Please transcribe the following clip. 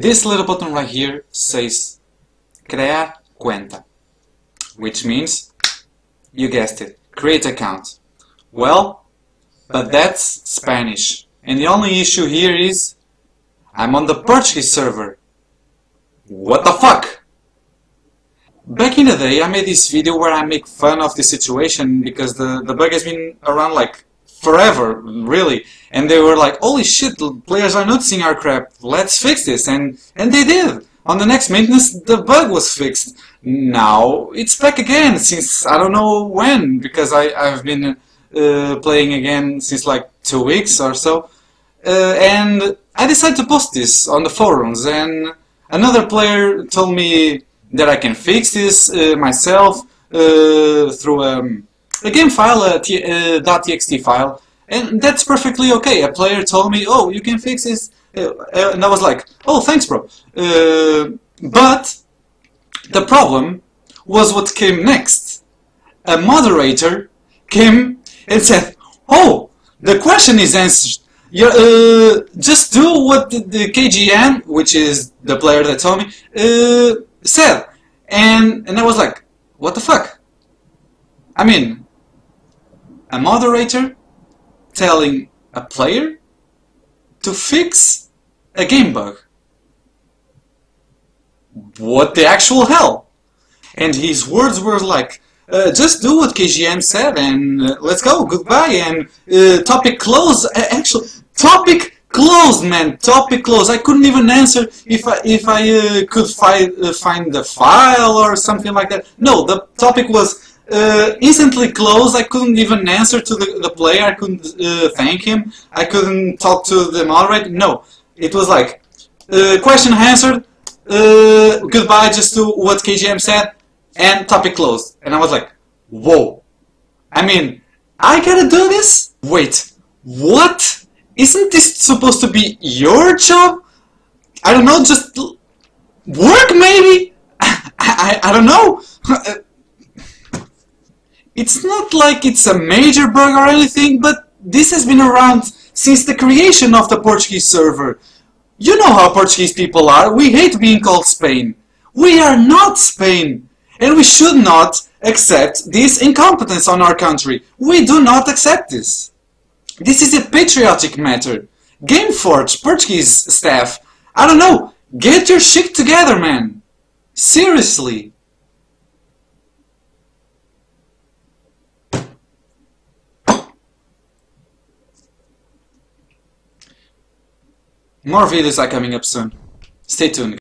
This little button right here says Crear Cuenta, which means, you guessed it, create account. Well, but that's Spanish, and the only issue here is I'm on the Portuguese server. What the fuck? Back in the day I made this video where I make fun of this situation because the bug has been around like forever, really, and they were like, holy shit, players are not seeing our crap, let's fix this, and they did. On the next maintenance the bug was fixed. Now it's back again since I don't know when, because I've been playing again since like 2 weeks or so, and I decided to post this on the forums, and another player told me that I can fix this myself through a game file, a .txt file, and that's perfectly okay. A player told me, oh, you can fix this, and I was like, oh, thanks, bro. But the problem was what came next. A moderator came and said, oh, the question is answered. Yeah, just do what the KGN, which is the player that told me, said, and I was like, what the fuck? I mean, a moderator telling a player to fix a game bug. What the actual hell? And his words were like, just do what KGN said and let's go, goodbye, and topic closed. Actually, topic closed, man, topic closed. I couldn't even answer if I could find the file or something like that. No, the topic was instantly closed. I couldn't even answer to the player. I couldn't thank him. I couldn't talk to the moderator. No, it was like, question answered, goodbye, just do what KGN said, and topic closed. And I was like, whoa, I mean, I gotta do this? Wait, what? Isn't this supposed to be your job? I don't know, just work maybe? I don't know. It's not like it's a major bug or anything, but this has been around since the creation of the Portuguese server. You know how Portuguese people are, we hate being called Spain. We are not Spain. And we should not accept this incompetence on our country. We do not accept this. This is a patriotic matter. Gameforge, Portuguese staff, I don't know, get your shit together, man. Seriously. More videos are coming up soon. Stay tuned.